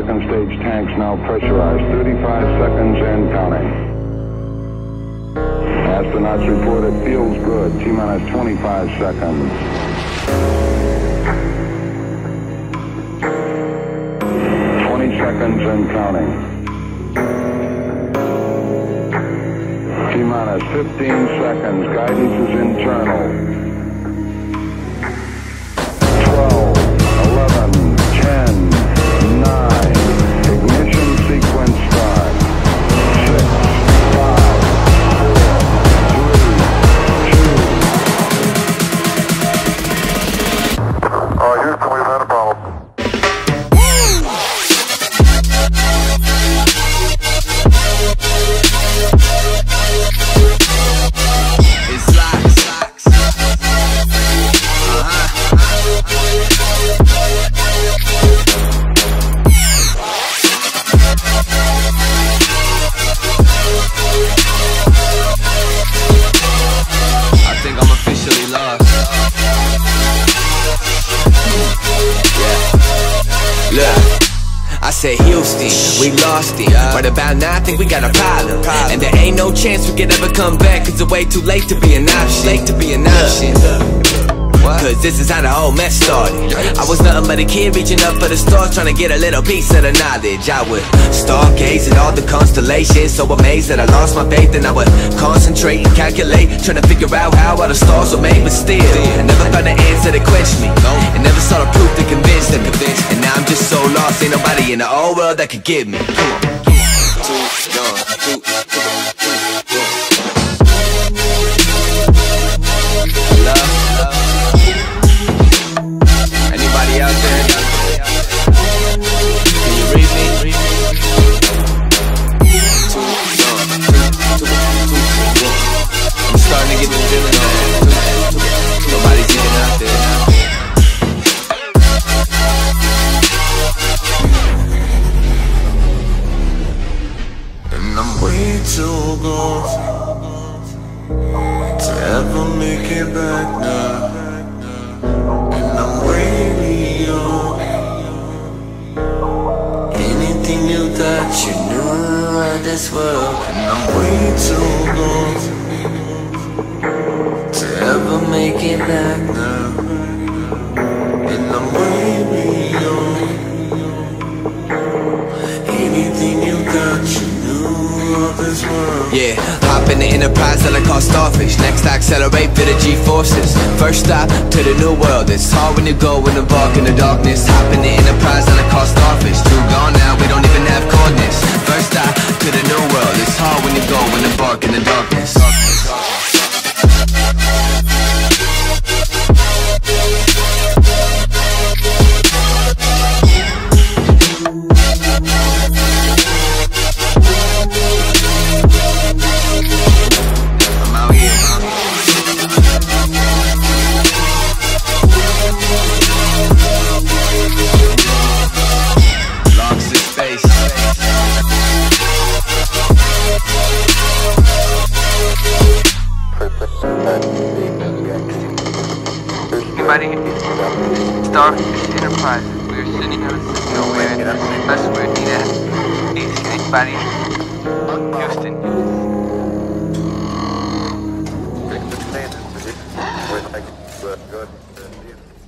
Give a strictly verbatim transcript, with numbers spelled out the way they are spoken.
second stage tanks now pressurized, thirty-five seconds and counting. Astronauts report it feels good, T-minus twenty-five seconds. twenty seconds and counting. T-minus fifteen seconds, guidance is internal. I said Houston, we lost it. Right about now I think we got a problem, and there ain't no chance we could ever come back, cause it's way too late to be an option. Late to be an option. Cause this is how the whole mess started. I was nothing but a kid reaching up for the stars, trying to get a little piece of the knowledge. I would stargaze at all the constellations, so amazed that I lost my faith. And I would concentrate and calculate, trying to figure out how all the stars were made. But still, I never found the answer that quenched me, and never saw the proof that convinced them. And now I'm just so lost, ain't nobody in the whole world that could give me. Come on. Too young, too, too, too, too. Love, love. Anybody out there? Can you read me? Too young, too, too, too, too. I'm starting to get the feeling on. Nobody's even out there. Too gone to ever make it back now, and I'm way beyond anything you thought you knew about this world. And I'm way too gone to ever make it back now, and I'm way beyond anything you thought you knew. Yeah, hop in the Enterprise that I call Starfish. Next I accelerate to the G-forces. First stop to the new world. It's hard when you go and embark in the darkness. Hop in the Enterprise that I call Starfish. Too gone now, we don't even have coordinates. First stop to the new world. It's hard when you go and embark in the darkness. Starfish Enterprise, we are sending out a signal where us where need at. Please, anybody? Houston. Houston.